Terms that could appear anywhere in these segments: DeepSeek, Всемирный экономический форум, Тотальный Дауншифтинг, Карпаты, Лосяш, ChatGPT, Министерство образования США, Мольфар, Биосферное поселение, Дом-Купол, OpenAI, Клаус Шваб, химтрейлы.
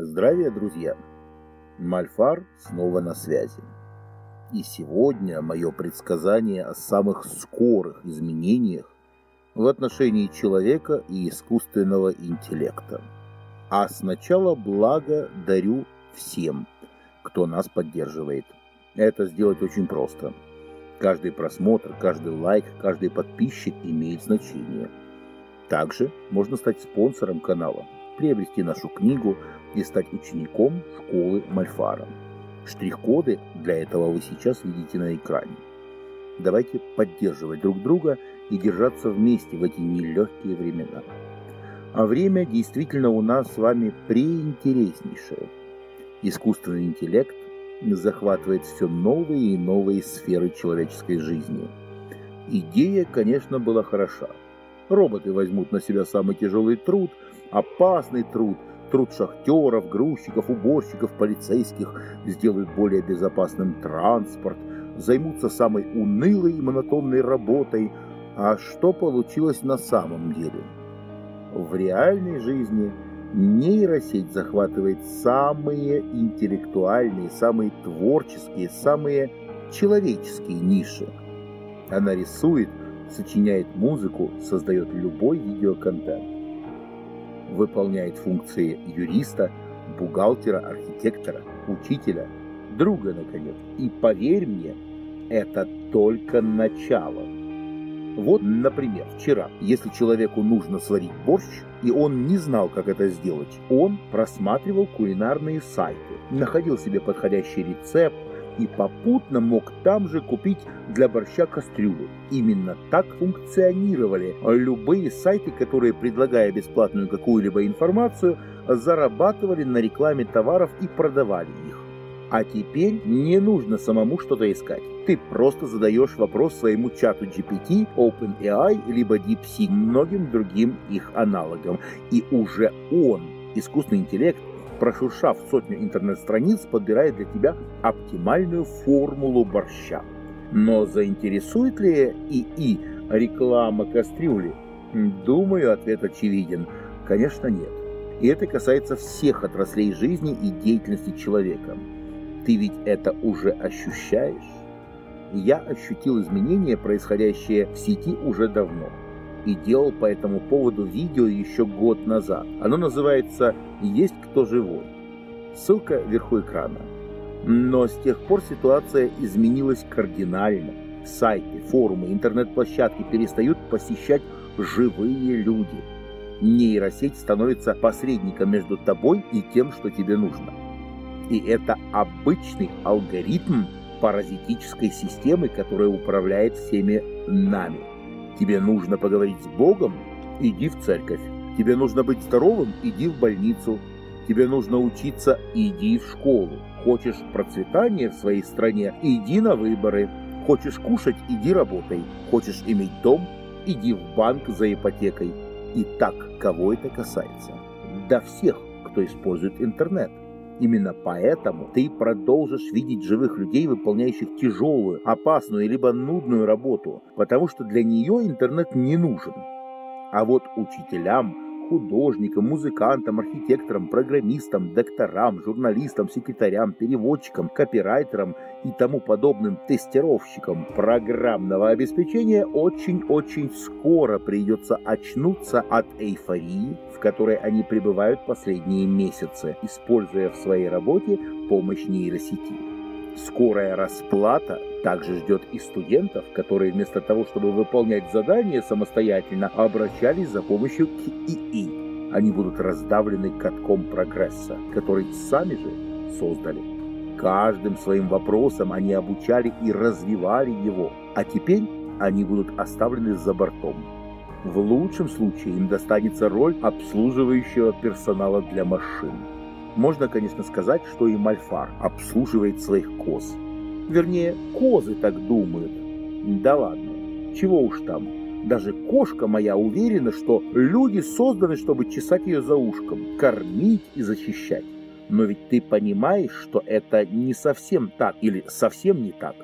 Здравия, друзья! Мольфар снова на связи. И сегодня мое предсказание о самых скорых изменениях в отношении человека и искусственного интеллекта. А сначала благо дарю всем, кто нас поддерживает. Это сделать очень просто. Каждый просмотр, каждый лайк, каждый подписчик имеет значение. Также можно стать спонсором канала, приобрести нашу книгу и стать учеником школы Мольфара. Штрих-коды для этого вы сейчас видите на экране. Давайте поддерживать друг друга и держаться вместе в эти нелегкие времена. А время действительно у нас с вами преинтереснейшее. Искусственный интеллект захватывает все новые и новые сферы человеческой жизни. Идея, конечно, была хороша. Роботы возьмут на себя самый тяжелый труд, опасный труд, труд шахтеров, грузчиков, уборщиков, полицейских, сделают более безопасным транспорт, займутся самой унылой и монотонной работой. А что получилось на самом деле? В реальной жизни нейросеть захватывает самые интеллектуальные, самые творческие, самые человеческие ниши. Она рисует, сочиняет музыку, создает любой видеоконтент. Выполняет функции юриста, бухгалтера, архитектора, учителя, друга, наконец. И поверь мне, это только начало. Вот, например, вчера, если человеку нужно сварить борщ, и он не знал, как это сделать, он просматривал кулинарные сайты, находил себе подходящий рецепт, и попутно мог там же купить для борща кастрюлю. Именно так функционировали любые сайты, которые, предлагая бесплатную какую-либо информацию, зарабатывали на рекламе товаров и продавали их. А теперь не нужно самому что-то искать. Ты просто задаешь вопрос своему чату GPT, OpenAI, либо DeepSeek, многим другим их аналогам. И уже он, искусственный интеллект, прошуршав сотню интернет-страниц, подбирает для тебя оптимальную формулу борща. Но заинтересует ли ИИ реклама кастрюли? Думаю, ответ очевиден. Конечно, нет. И это касается всех отраслей жизни и деятельности человека. Ты ведь это уже ощущаешь? Я ощутил изменения, происходящие в сети, уже давно. И делал по этому поводу видео еще год назад. Оно называется «Есть кто живой». Ссылка вверху экрана. Но с тех пор ситуация изменилась кардинально. Сайты, форумы, интернет-площадки перестают посещать живые люди. Нейросеть становится посредником между тобой и тем, что тебе нужно. И это обычный алгоритм паразитической системы, которая управляет всеми нами. Тебе нужно поговорить с Богом? Иди в церковь. Тебе нужно быть здоровым? Иди в больницу. Тебе нужно учиться? Иди в школу. Хочешь процветания в своей стране? Иди на выборы. Хочешь кушать? Иди работай. Хочешь иметь дом? Иди в банк за ипотекой. Итак, кого это касается? Да всех, кто использует интернет. Именно поэтому ты продолжишь видеть живых людей, выполняющих тяжелую, опасную, либо нудную работу, потому что для нее интернет не нужен. А вот учителям, художникам, музыкантам, архитекторам, программистам, докторам, журналистам, секретарям, переводчикам, копирайтерам и тому подобным тестировщикам программного обеспечения очень-очень скоро придется очнуться от эйфории, в которой они пребывают последние месяцы, используя в своей работе помощь нейросети. Скорая расплата также ждет и студентов, которые вместо того, чтобы выполнять задания самостоятельно, обращались за помощью к ИИ. Они будут раздавлены катком прогресса, который сами же создали. Каждым своим вопросом они обучали и развивали его, а теперь они будут оставлены за бортом. В лучшем случае им достанется роль обслуживающего персонала для машин. Можно, конечно, сказать, что и Мольфар обслуживает своих коз. Вернее, козы так думают. Да ладно, чего уж там. Даже кошка моя уверена, что люди созданы, чтобы чесать ее за ушком, кормить и защищать. Но ведь ты понимаешь, что это не совсем так или совсем не так.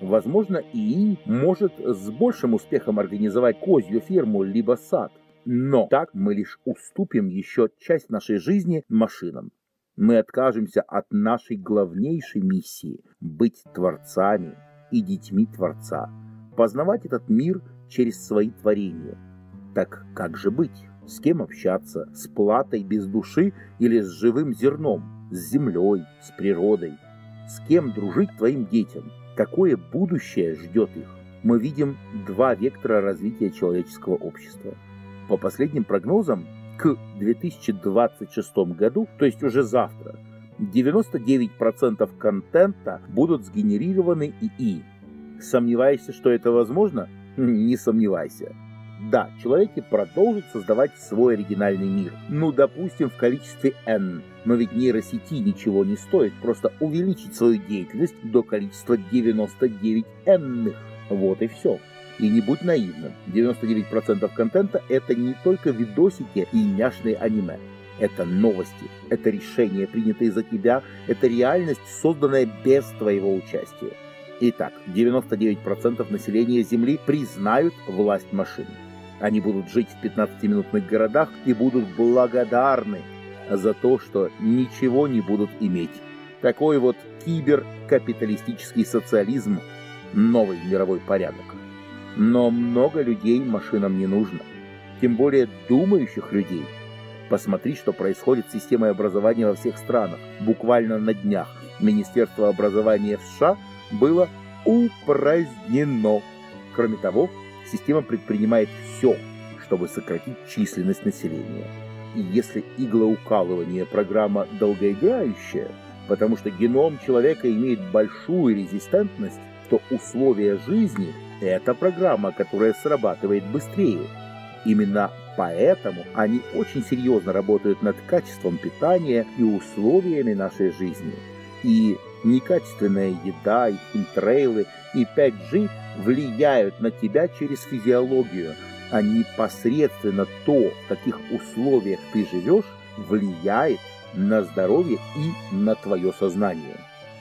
Возможно, ИИ может с большим успехом организовать козью ферму либо сад. Но так мы лишь уступим еще часть нашей жизни машинам. мы откажемся от нашей главнейшей миссии – быть творцами и детьми Творца, познавать этот мир через свои творения. Так как же быть? С кем общаться? С платой без души или с живым зерном? С землей, с природой? С кем дружить твоим детям? Какое будущее ждет их? Мы видим два вектора развития человеческого общества. По последним прогнозам, к 2026 году, то есть уже завтра, 99% контента будут сгенерированы ИИ. Сомневаешься, что это возможно? Не сомневайся. Да, человеки продолжат создавать свой оригинальный мир. Ну, допустим, в количестве N. Но ведь нейросети ничего не стоит просто увеличить свою деятельность до количества 99 N-ных. Вот и все. И не будь наивным, 99% контента – это не только видосики и няшные аниме. Это новости, это решения, принятые за тебя, это реальность, созданная без твоего участия. Итак, 99% населения Земли признают власть машин. Они будут жить в 15-минутных городах и будут благодарны за то, что ничего не будут иметь. Такой вот киберкапиталистический социализм – новый мировой порядок. Но много людей машинам не нужно, тем более думающих людей. Посмотри, что происходит с системой образования во всех странах. Буквально на днях Министерство образования США было упразднено. Кроме того, система предпринимает все, чтобы сократить численность населения. И если иглоукалывание программа долгоиграющая, потому что геном человека имеет большую резистентность, то условия жизни – это программа, которая срабатывает быстрее. Именно поэтому они очень серьезно работают над качеством питания и условиями нашей жизни. И некачественная еда, и химтрейлы, и 5G влияют на тебя через физиологию, а непосредственно то, в каких условиях ты живешь, влияет на здоровье и на твое сознание.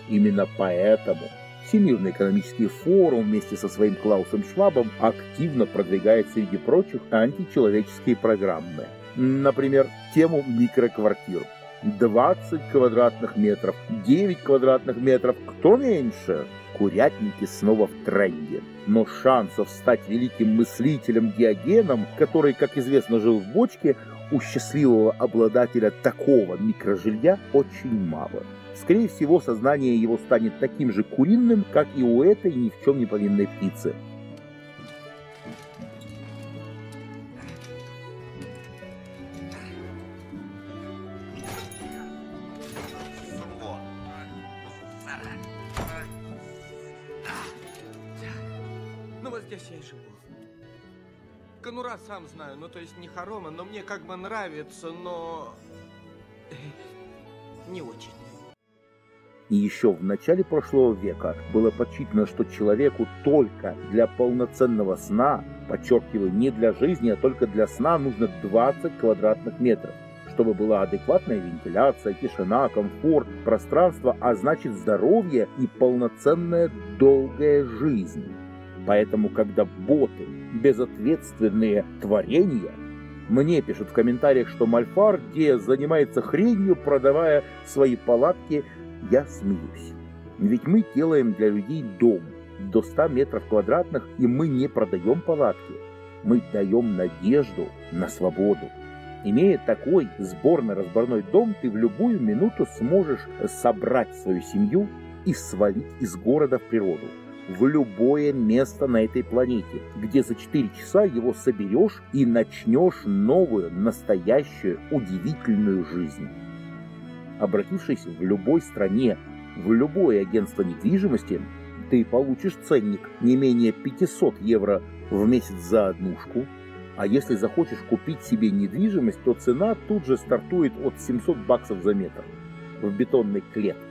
Именно поэтому Всемирный экономический форум вместе со своим Клаусом Швабом активно продвигает среди прочих античеловеческие программы. Например, тему микроквартир. 20 квадратных метров, 9 квадратных метров, кто меньше? Курятники снова в тренде. Но шансов стать великим мыслителем Диогеном, который, как известно, жил в бочке, у счастливого обладателя такого микрожилья очень мало. Скорее всего, сознание его станет таким же куриным, как и у этой ни в чем не повинной птицы. Ну вот здесь я и живу. Конура сам знаю, ну то есть не хорома, но мне как бы нравится, но не очень. И еще в начале прошлого века было подсчитано, что человеку только для полноценного сна, подчеркиваю, не для жизни, а только для сна нужно 20 квадратных метров, чтобы была адекватная вентиляция, тишина, комфорт, пространство, а значит здоровье и полноценная долгая жизнь. Поэтому, когда боты, безответственные творения, мне пишут в комментариях, что Мольфар, где занимается хренью, продавая свои палатки, я смеюсь. Ведь мы делаем для людей дом до 100 метров квадратных, и мы не продаем палатки. Мы даем надежду на свободу. Имея такой сборно-разборной дом, ты в любую минуту сможешь собрать свою семью и свалить из города в природу. В любое место на этой планете, где за 4 часа его соберешь и начнешь новую, настоящую, удивительную жизнь. Обратившись в любой стране, в любое агентство недвижимости, ты получишь ценник не менее 500 евро в месяц за однушку, а если захочешь купить себе недвижимость, то цена тут же стартует от 700 баксов за метр в бетонной клетке.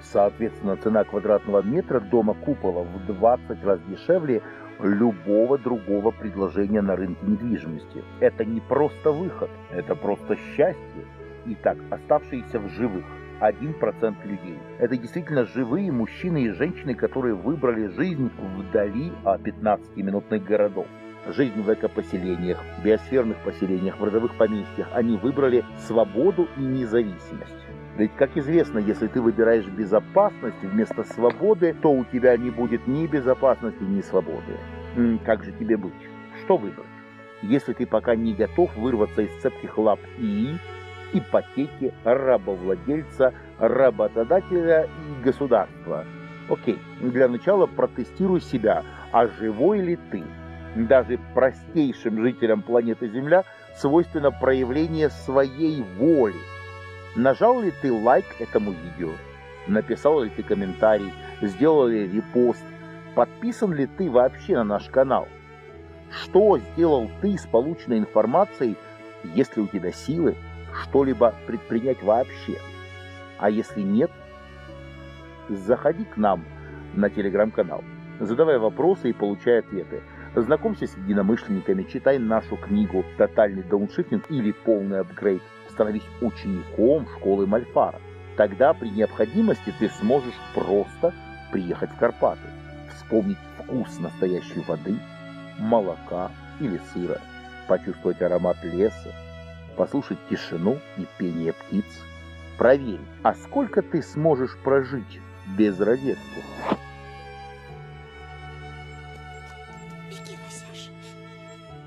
Соответственно, цена квадратного метра дома-купола в 20 раз дешевле любого другого предложения на рынке недвижимости. Это не просто выход, это просто счастье. Итак, оставшиеся в живых 1% людей. Это действительно живые мужчины и женщины, которые выбрали жизнь вдали от 15-минутных городов. Жизнь в экопоселениях, биосферных поселениях, в родовых поместьях. Они выбрали свободу и независимость. Ведь, как известно, если ты выбираешь безопасность вместо свободы, то у тебя не будет ни безопасности, ни свободы. Как же тебе быть? Что выбрать? Если ты пока не готов вырваться из цепких лап ИИ, ипотеки, рабовладельца, работодателя и государства. Окей, для начала протестируй себя, а живой ли ты? Даже простейшим жителям планеты Земля свойственно проявление своей воли. Нажал ли ты лайк этому видео? Написал ли ты комментарий? Сделал ли репост? Подписан ли ты вообще на наш канал? Что сделал ты с полученной информацией, если у тебя силы что-либо предпринять вообще? А если нет, заходи к нам на телеграм-канал, задавай вопросы и получай ответы. Знакомься с единомышленниками, читай нашу книгу «Тотальный дауншифтинг» или «Полный апгрейд». Становись учеником школы Мольфара. Тогда при необходимости ты сможешь просто приехать в Карпаты, вспомнить вкус настоящей воды, молока или сыра, почувствовать аромат леса, послушать тишину и пение птиц. Проверь, а сколько ты сможешь прожить без розетки? Беги, Лосяш,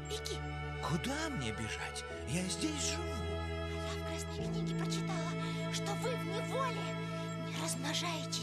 беги. Куда мне бежать? Я здесь живу. А я в красной книге прочитала, что вы в неволе не размножаетесь.